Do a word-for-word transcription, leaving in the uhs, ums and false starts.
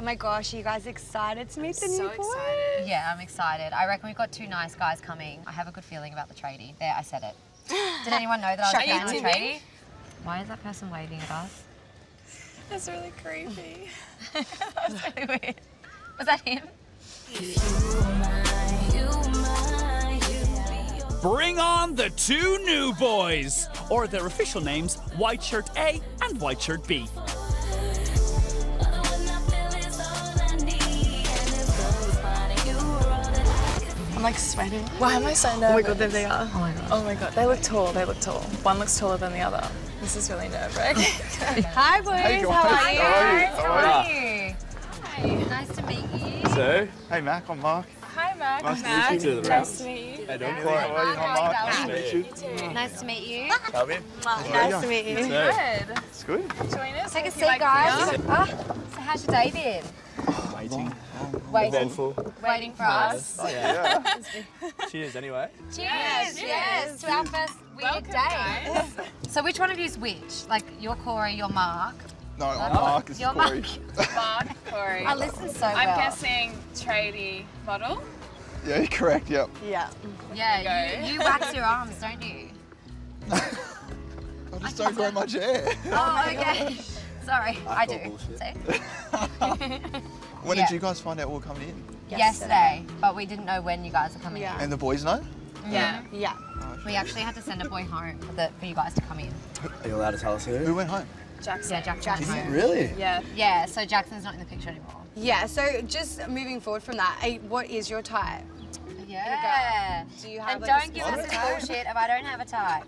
Oh my gosh, are you guys excited to meet the new boys? So excited. Yeah, I'm excited. I reckon we've got two nice guys coming. I have a good feeling about the tradie. There, I said it. Did anyone know that I was going on the tradie? Why is that person waving at us? That's really creepy. That was really weird. Was that him? Bring on the two new boys, or their official names, White Shirt A and White Shirt B. I'm like sweating. Why am I so nervous? Oh my god, there they are. Oh my god. Oh my god. They look tall, they look tall. One looks taller than the other. This is really nerve-wracking. Hi boys, hey, how, are how, are how, are how are you? How are you? Hi. Nice to meet you. So, hey Mac, I'm Mark. Hi Mac. Nice Mac. to meet you. Nice to meet you. Hey, don't hey, cry. Mark, I'm Mark. Nice to meet you. you too. Nice to meet you. Nice to meet you. Good. It's good. Join us. Take a seat, guys. So how's your day been? Waiting. Waiting. Eventful. Waiting for us. Oh, yeah. Yeah. Cheers, anyway. Cheers. Yes, cheers. Yes, to our first weird day. So which one of you is which? Like, you're Kory, you're Mark. No, I'm oh. Mark. You're Kory. Mark. Mark, Kory. I listen so well. I'm guessing tradie model? Yeah, correct, yep. Yeah. Yeah, you, you wax your arms, don't you? I just I don't grow much hair. Oh, okay. Sorry, I, I do. So. When yeah. did you guys find out we were coming in? Yesterday. Yesterday, but we didn't know when you guys were coming yeah. in. And the boys know? Yeah. Yeah. Oh, okay. We actually had to send a boy home for, the, for you guys to come in. Are you allowed to tell us who? Who went home? Jaxon. Yeah, Jaxon. Jaxon. Did you really? Yeah. Yeah, so Jaxon's not in the picture anymore. Yeah, so just moving forward from that, what is your type? Yeah. Do you have and like, don't give us some bullshit if I don't have a type.